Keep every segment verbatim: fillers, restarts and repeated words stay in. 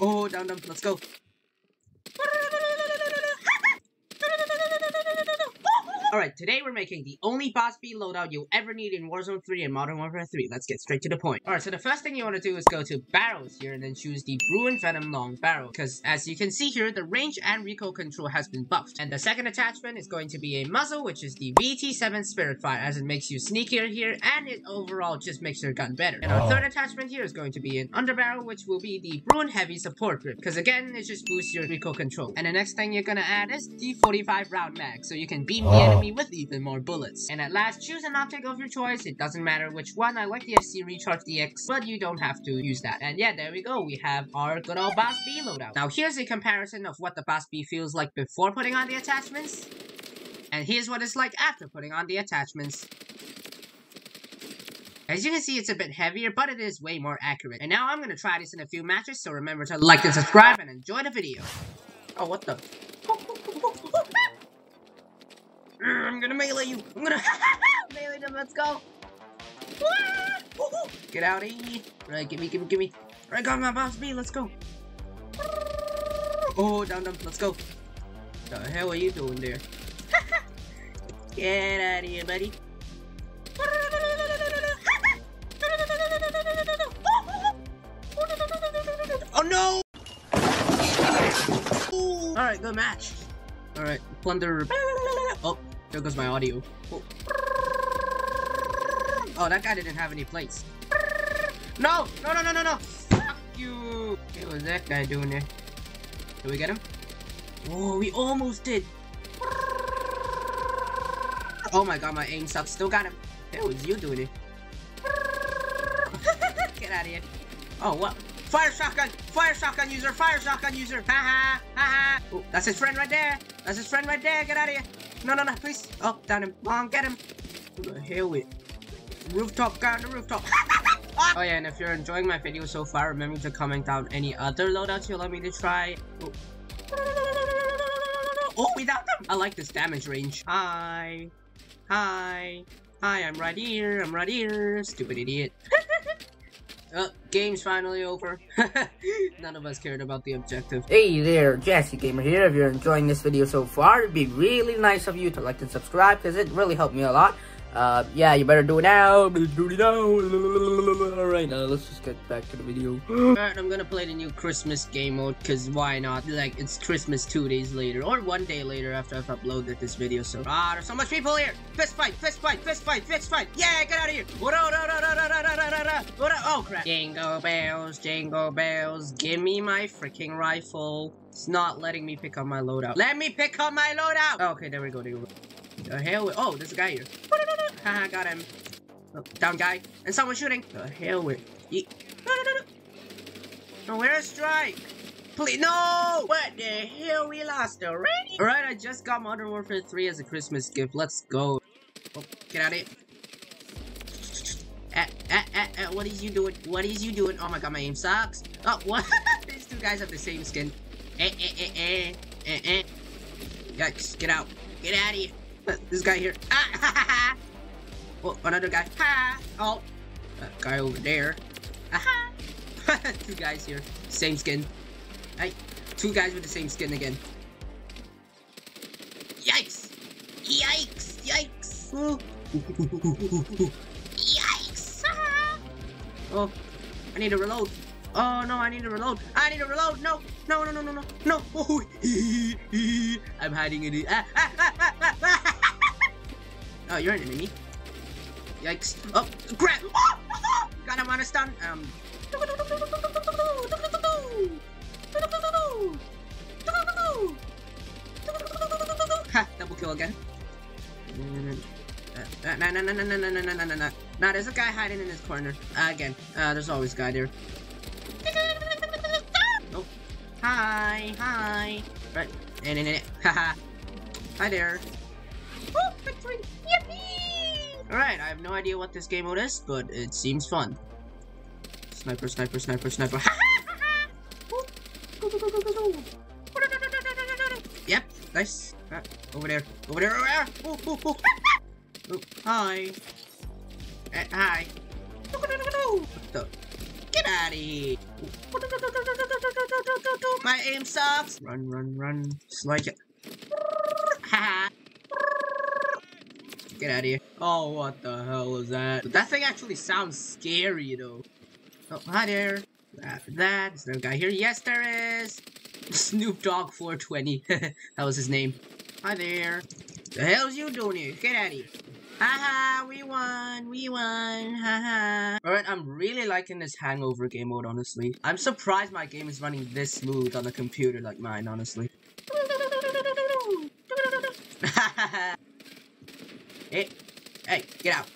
Oh, down, down. Let's go. Alright, today we're making the only B A S B loadout you'll ever need in Warzone three and Modern Warfare three. Let's get straight to the point. Alright, so the first thing you want to do is go to Barrels here and then choose the Bruin Venom Long Barrel. Because as you can see here, the range and recoil control has been buffed. And the second attachment is going to be a muzzle, which is the V T seven Spirit Fire, as it makes you sneakier here and it overall just makes your gun better. And our third attachment here is going to be an underbarrel, which will be the Bruin Heavy Support Grip. Because again, it just boosts your recoil control. And the next thing you're going to add is the forty-five round mag, so you can beam the enemy with even more bullets. And at last, choose an optic of your choice. It doesn't matter which one. I like the F C recharge D X, but you don't have to use that. And yeah, there we go. We have our good old B A S B loadout. Now here's a comparison of what the B A S B feels like before putting on the attachments. And here's what it's like after putting on the attachments. As you can see, it's a bit heavier, but it is way more accurate. And now I'm gonna try this in a few matches, so remember to like and subscribe and enjoy the video. Oh, what the? I'm gonna melee you. I'm gonna melee them. Let's go. Get out of here. Right, give me, give me, give me. Right, got my B A S B. Let's go. Oh, down, down. Let's go. The hell are you doing there? Get out of here, buddy. Oh no! Ooh. All right, good match. All right, plunder. Oh. There goes my audio. Oh. Oh, that guy didn't have any plates. No! No, no, no, no, no! Fuck you! What was that guy doing there? Did we get him? Oh, we almost did! Oh my god, my aim sucks. Still got him. It was you doing it. Get out of here. Oh, what? Fire shotgun! Fire shotgun user! Fire shotgun user! Haha! Haha! Oh, that's his friend right there! That's his friend right there! Get out of here! No, no, no, please. Oh, down him. Mom, get him. Who the hell with? Rooftop, guy on the rooftop. Oh, yeah, and if you're enjoying my video so far, remember to comment down any other loadouts you'll want me to try. Oh. Oh, without them. I like this damage range. Hi. Hi. Hi, I'm right here. I'm right here. Stupid idiot. Oh, game's finally over. None of us cared about the objective. Hey there, JazzyGamer here. If you're enjoying this video so far, it'd be really nice of you to like and subscribe, because it really helped me a lot. Uh, yeah, you better do it now. Do it now. Alright, now let's just get back to the video. Alright, I'm gonna play the new Christmas game mode, because why not? Like, it's Christmas two days later, or one day later after I've uploaded this video, so... Ah, there's so much people here! Fist fight, fist fight, fist fight, fist fight! Yeah, get out of here! Oh, crap. Jingle bells, jingle bells, give me my freaking rifle. It's not letting me pick up my loadout. Let me pick up my loadout! Oh, okay, there we go, there we go. The hell with- oh, there's a guy here. Haha, got him. Oh, down guy. And someone shooting. The hell with- ye no, no, no, no. No, where's Strike? Please, no! What the hell, we lost already? Alright, I just got Modern Warfare three as a Christmas gift. Let's go. Oh, get out of here. Ah, ah, ah, ah, what is you doing? What is you doing? Oh my god, my aim sucks. Oh, what? These two guys have the same skin. Eh, eh, eh, eh, eh, eh. Yikes, get out. Get out of here. This guy here. Ah, ha, ha, ha. Oh, another guy. Ha. Oh, that guy over there. Aha. Two guys here. Same skin. Hey, two guys with the same skin again. Yikes. Yikes. Yikes. Ooh. Yikes. Ah. Oh, I need to reload. Oh no, I need to reload. I need to reload. No, no, no, no, no, no, no. Oh. I'm hiding in it. Ah, ah, ah, ah, ah, ah. Oh, you're an enemy. Yikes. Oh, grab. Oh, oh, oh. Got him on a stun. Um. Ha, double kill again. Uh, nah, nah, nah, nah, nah, nah, nah, nah, nah, nah. Nah, there's a guy hiding in this corner. Uh, again. Uh, there's always a guy there. Oh. Hi, hi. Right. And in it. Haha. Hi there. Oh, victory. Yippee! Alright, I have no idea what this game mode is, but it seems fun. Sniper, sniper, sniper, sniper. Yep, nice. Ah, over there. Over there, over there. Oh, oh, oh. Oh, hi. Uh, hi. What the? Get out of here. My aim sucks. Run, run, run. Just like it. Haha. Get out of here. Oh, what the hell is that? But that thing actually sounds scary, though. Oh, hi there. After that, is there a guy here? Yes, there is. Snoop Dogg four twenty. That was his name. Hi there. The hell's you doing here? Get out of here. Haha, we won, we won, haha. Alright, I'm really liking this hangover game mode, honestly. I'm surprised my game is running this smooth on a computer like mine, honestly. Hey, hey, get out.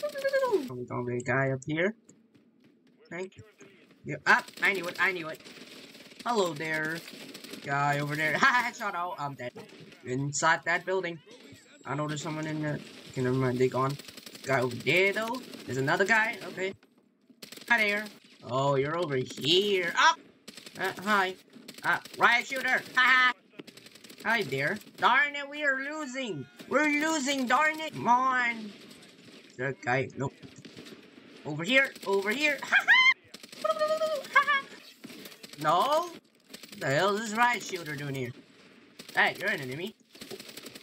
There's gonna be a guy up here. Thank you. Yeah, ah, I knew it, I knew it. Hello there. Guy over there. Ha, headshot out. I'm dead. Inside that building. I know there's someone in there. Okay, never mind, they gone. Guy over there though. There's another guy. Okay. Hi there. Oh, you're over here. Up. Oh! Uh, hi. Uh, riot shooter. Haha. Hi there. Darn it, we are losing. We're losing. Darn it. Come on. Is there a guy? Nope. Over here. Over here. Haha. No. What the hell is this riot shooter doing here? Hey, you're an enemy.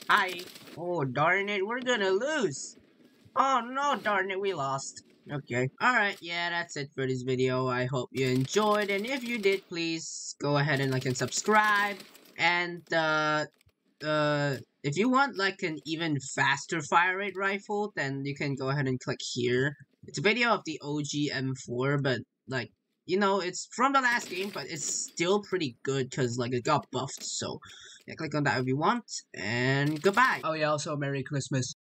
Hi. Oh, darn it, we're gonna lose. Oh no, darn it, we lost. Okay. Alright, yeah, that's it for this video. I hope you enjoyed, and if you did, please go ahead and like and subscribe. And, uh, uh, if you want, like, an even faster fire rate rifle, then you can go ahead and click here. It's a video of the O G M four, but, like, you know, it's from the last game, but it's still pretty good because, like, it got buffed, so yeah, click on that if you want, and goodbye. Oh yeah, also Merry Christmas.